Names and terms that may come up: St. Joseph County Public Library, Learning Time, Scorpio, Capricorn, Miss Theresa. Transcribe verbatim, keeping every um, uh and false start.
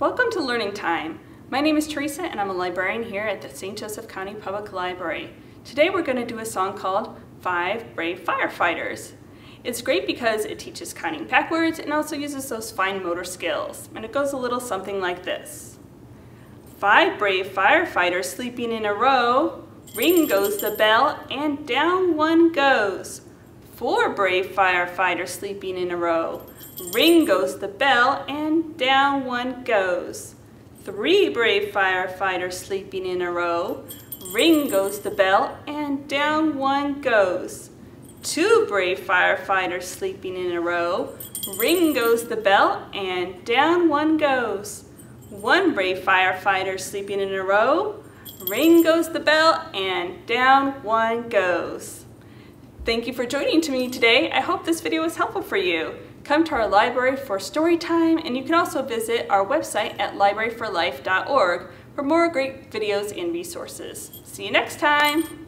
Welcome to Learning Time. My name is Teresa and I'm a librarian here at the Saint Joseph County Public Library. Today we're going to do a song called Five Brave Firefighters. It's great because it teaches counting backwards and also uses those fine motor skills. And it goes a little something like this. Five brave firefighters sleeping in a row. Ring goes the bell and down one goes. Four brave firefighters sleeping in a row. Ring goes the bell and down one goes. Three brave firefighters sleeping in a row. Ring goes the bell and down one goes. Two brave firefighters sleeping in a row. Ring goes the bell and down one goes. One brave firefighter sleeping in a row. Ring goes the bell and down one goes. Thank you for joining me today. I hope this video was helpful for you. Come to our library for story time, and you can also visit our website at library for life dot org for more great videos and resources. See you next time!